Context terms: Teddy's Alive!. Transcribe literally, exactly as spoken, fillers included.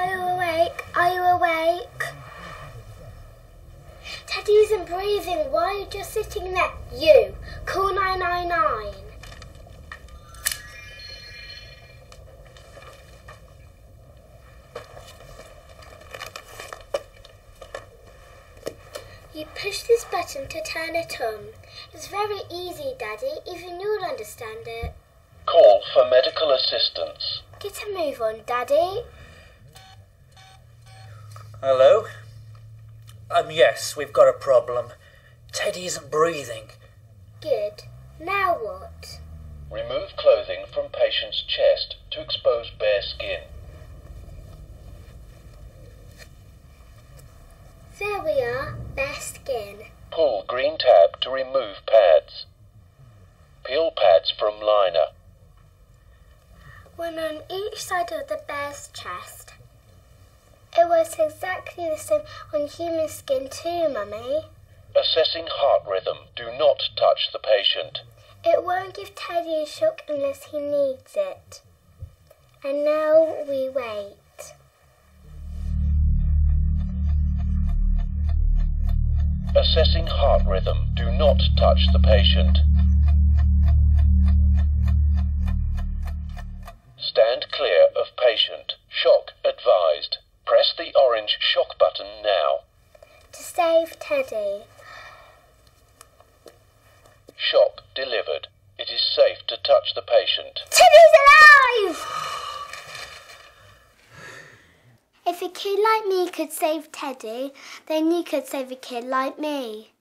Are you awake? Are you awake? Teddy isn't breathing. Why are you just sitting there? You. Call nine nine nine. You push this button to turn it on. It's very easy, Daddy. Even you'll understand it. Call for medical assistance. Get a move on, Daddy. Hello? Um, yes, we've got a problem. Teddy isn't breathing. Good. Now what? Remove clothing from patient's chest to expose bare skin. There we are, bare skin. Pull green tab to remove pads. Peel pads from liner. One on each side of the bear's chest. It was exactly the same on human skin too, Mummy. Assessing heart rhythm. Do not touch the patient. It won't give Teddy a shock unless he needs it. And now we wait. Assessing heart rhythm. Do not touch the patient. Stand clear of patient. Shock advised. Press the orange shock button now. To save Teddy. Shock delivered. It is safe to touch the patient. Teddy's alive! If a kid like me could save Teddy, then you could save a kid like me.